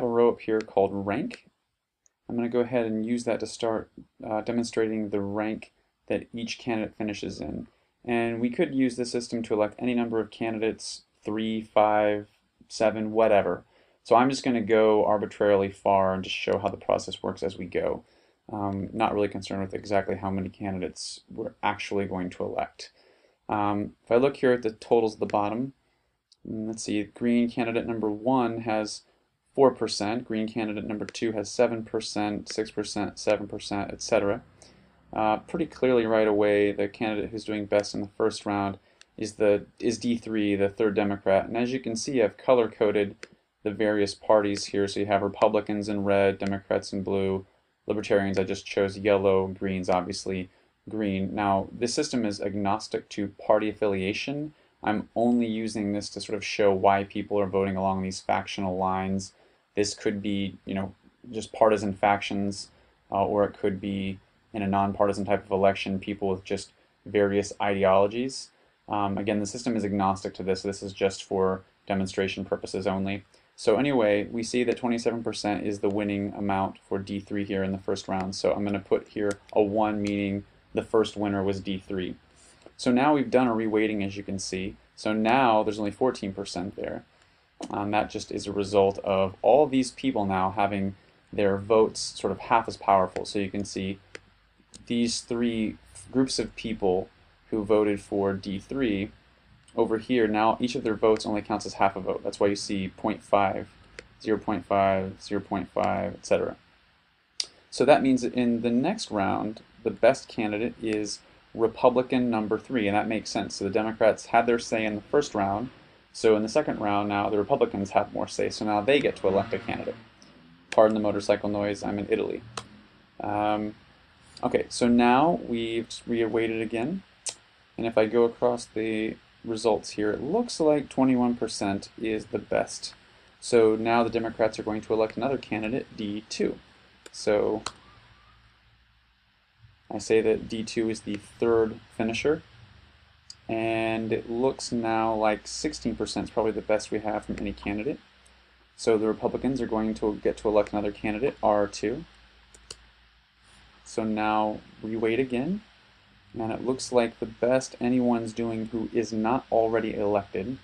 have a row up here called rank. I'm going to go ahead and use that to start demonstrating the rank that each candidate finishes in. And we could use this system to elect any number of candidates, 3, 5, 7, whatever. So I'm just going to go arbitrarily far and just show how the process works as we go. Not really concerned with exactly how many candidates we're actually going to elect. If I look here at the totals at the bottom, let's see, green candidate number 1 has 4%, green candidate number 2 has 7%, 6%, 7%, etc. Pretty clearly right away, the candidate who's doing best in the first round is D3, the third Democrat. And as you can see, I've color-coded the various parties here. So you have Republicans in red, Democrats in blue, Libertarians, I just chose yellow, Greens, obviously, green. Now, this system is agnostic to party affiliation. I'm only using this to sort of show why people are voting along these factional lines. This could be, you know, just partisan factions, or it could be in a nonpartisan type of election, people with just various ideologies. Again, the system is agnostic to this. This is just for demonstration purposes only. So anyway, we see that 27% is the winning amount for D3 here in the first round. So I'm going to put here a 1, meaning the first winner was D3. So now we've done a reweighting, as you can see. So now there's only 14% there. That just is a result of all of these people now having their votes sort of half as powerful. So you can see these three groups of people who voted for D3 over here, now each of their votes only counts as half a vote. That's why you see 0.5, 0.5, 0.5, etc. So that means that in the next round, the best candidate is Republican number 3, and that makes sense. So the Democrats had their say in the first round, so in the second round now the Republicans have more say, so now they get to elect a candidate. Pardon the motorcycle noise, I'm in Italy. Okay, so now we've reweighted again, and if I go across the results here, it looks like 21% is the best. So now the Democrats are going to elect another candidate, D2. So I say that D2 is the third finisher, and it looks now like 16% is probably the best we have from any candidate. So the Republicans are going to get to elect another candidate, R2. So now reweight again, and it looks like the best anyone's doing who is not already elected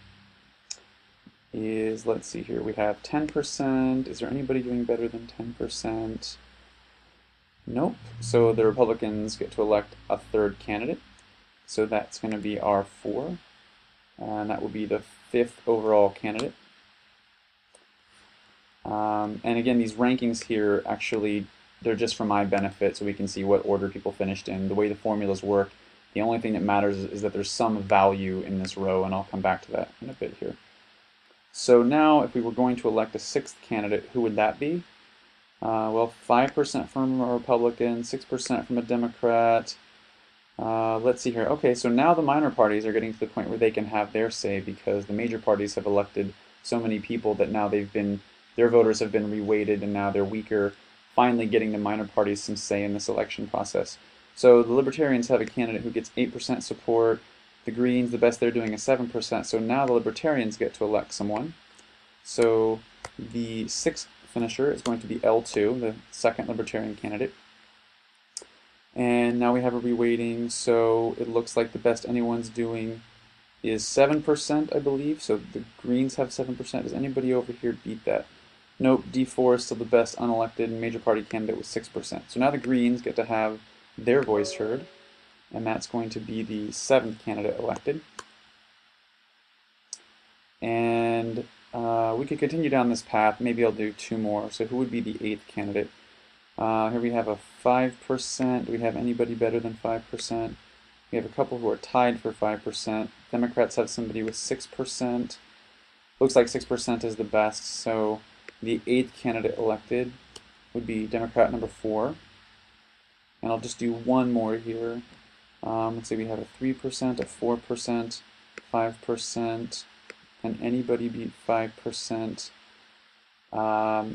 is, let's see here, we have 10%. Is there anybody doing better than 10%? Nope. So the Republicans get to elect a third candidate. So that's going to be R4, and that will be the 5th overall candidate. And again, these rankings here actually, they're just for my benefit, so we can see what order people finished in. The way the formulas work, the only thing that matters is that there's some value in this row, and I'll come back to that in a bit here. So now, if we were going to elect a 6th candidate, who would that be? Well, 5% from a Republican, 6% from a Democrat. Let's see here. Okay, so now the minor parties are getting to the point where they can have their say, because the major parties have elected so many people that now they've been, their voters have been reweighted, and now they're weaker, finally getting the minor parties some say in this election process. So the Libertarians have a candidate who gets 8% support, the Greens, the best they're doing is 7%, so now the Libertarians get to elect someone. So the 6th finisher is going to be L2, the 2nd Libertarian candidate. And now we have a reweighting, so it looks like the best anyone's doing is 7%, I believe, so the Greens have 7%. Does anybody over here beat that? Nope, D4 is still the best unelected major party candidate with 6%. So now the Greens get to have their voice heard, and that's going to be the 7th candidate elected. And we could continue down this path. Maybe I'll do 2 more. So who would be the 8th candidate? Here we have a 5%. Do we have anybody better than 5%? We have a couple who are tied for 5%. Democrats have somebody with 6%. Looks like 6% is the best, so the 8th candidate elected would be Democrat number 4. And I'll just do 1 more here. Let's see, we have a 3%, a 4%, 5%. Can anybody beat 5%? Now,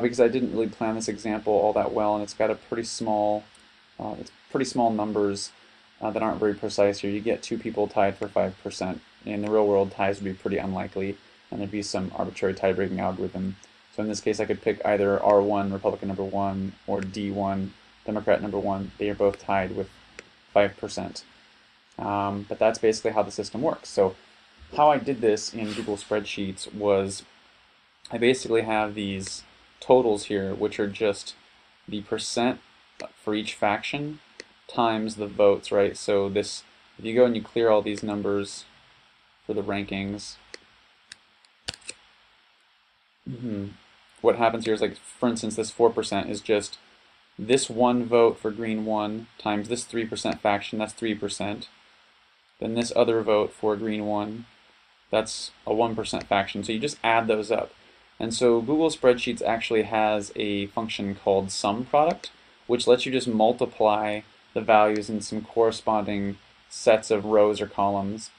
because I didn't really plan this example all that well, and it's got a pretty small numbers that aren't very precise here. You get 2 people tied for 5%. In the real world, ties would be pretty unlikely, and there'd be some arbitrary tie-breaking algorithm So in this case, I could pick either R1, Republican number 1, or D1, Democrat number 1. They are both tied with 5%. But that's basically how the system works. So how I did this in Google Spreadsheets was I basically have these totals here, which are just the percent for each faction times the votes, right? So this, if you go and you clear all these numbers for the rankings, what happens here is, like, for instance, this 4% is just this one vote for green 1 times this 3% faction, that's 3%. Then this other vote for green 1, that's a 1% faction. So you just add those up. And so Google Spreadsheets actually has a function called SUMPRODUCT, which lets you just multiply the values in some corresponding sets of rows or columns.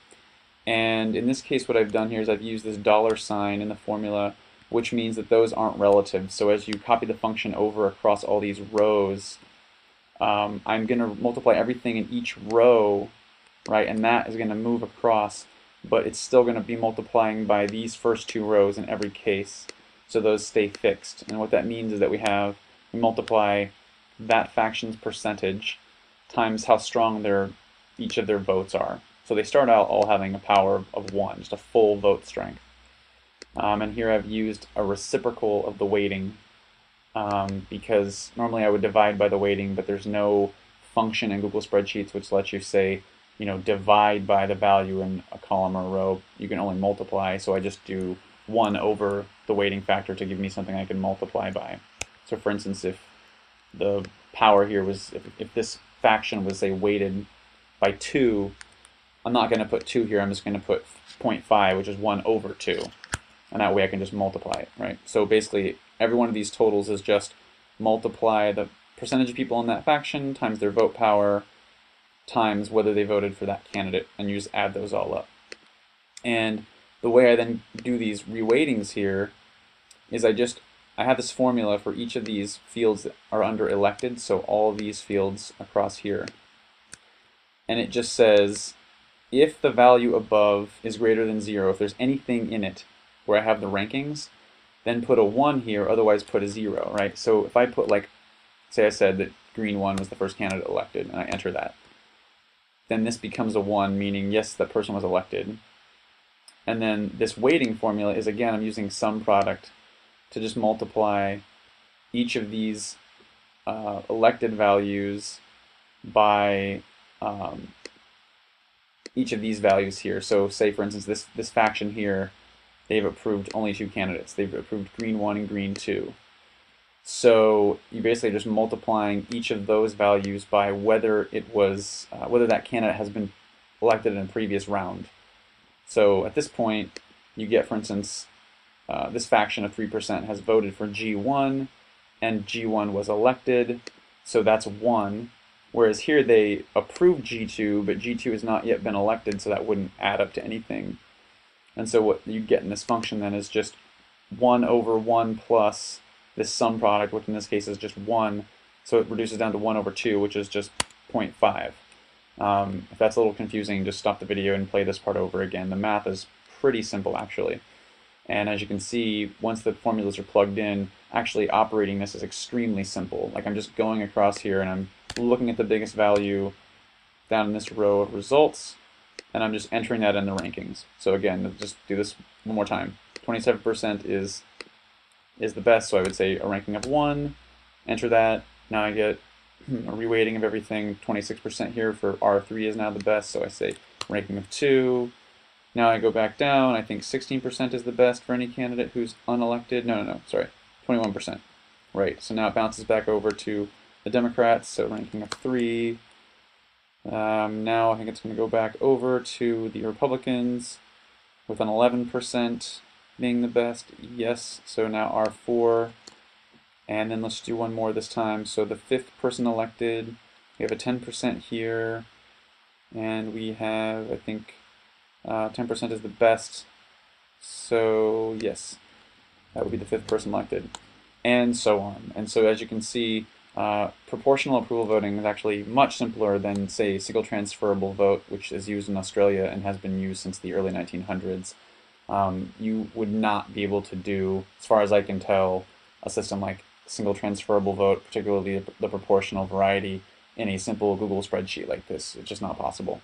And in this case, what I've done here is I've used this dollar sign in the formula, which means that those aren't relative. So as you copy the function over across all these rows, I'm going to multiply everything in each row, right? And that is going to move across, but it's still going to be multiplying by these first two rows in every case. So those stay fixed. And what that means is that we multiply that faction's percentage times how strong each of their votes are. So they start out all having a power of 1, just a full vote strength. And here I've used a reciprocal of the weighting because normally I would divide by the weighting, but there's no function in Google Spreadsheets which lets you say, you know, divide by the value in a column or a row. You can only multiply, so I just do 1 over the weighting factor to give me something I can multiply by. So for instance, if the power here was, if this faction was, say, weighted by 2, I'm not going to put 2 here, I'm just going to put 0.5, which is 1 over 2. And that way I can just multiply it, right? So basically, every one of these totals is just multiply the percentage of people in that faction times their vote power times whether they voted for that candidate, and you just add those all up. And the way I then do these reweightings here is I have this formula for each of these fields that are under elected, so all these fields across here. And it just says, if the value above is greater than 0, if there's anything in it where I have the rankings, then put a 1 here, otherwise put a 0, right? So if I put, like, say I said that green 1 was the first candidate elected, and I enter that, then this becomes a 1, meaning, yes, that person was elected. And then this weighting formula is, again, I'm using sum product to just multiply each of these elected values by each of these values here. So say, for instance, this faction here, they've approved only 2 candidates. They've approved green 1 and green 2. So you're basically just multiplying each of those values by whether it was whether that candidate has been elected in a previous round. So at this point, you get, for instance, this faction of 3% has voted for G1, and G1 was elected, so that's 1. Whereas here they approved G2, but G2 has not yet been elected, so that wouldn't add up to anything. And so what you get in this function then is just 1 over 1 plus this sum product, which in this case is just 1, so it reduces down to 1 over 2, which is just 0.5. If that's a little confusing, just stop the video and play this part over again. The math is pretty simple, actually. And as you can see, once the formulas are plugged in, actually operating this is extremely simple. Like, I'm just going across here and I'm looking at the biggest value down in this row of results, and I'm just entering that in the rankings. So again, let's just do this one more time. 27% is the best, so I would say a ranking of 1, enter that. Now I get a reweighting of everything. 26% here for R3 is now the best, so I say ranking of 2. Now I go back down. I think 16% is the best for any candidate who's unelected. No, sorry, 21%. Right, so now it bounces back over to the Democrats, so ranking of 3. Now I think it's going to go back over to the Republicans with an 11% being the best. Yes, so now R4. And then let's do one more this time. So the 5th person elected, we have a 10% here. And we have, I think, 10% is the best. So yes, that would be the 5th person elected. And so on. And so as you can see, proportional approval voting is actually much simpler than, say, single transferable vote, which is used in Australia and has been used since the early 1900s. you would not be able to do, as far as I can tell, a system like single transferable vote, particularly the proportional variety, in a simple Google spreadsheet like this. It's just not possible.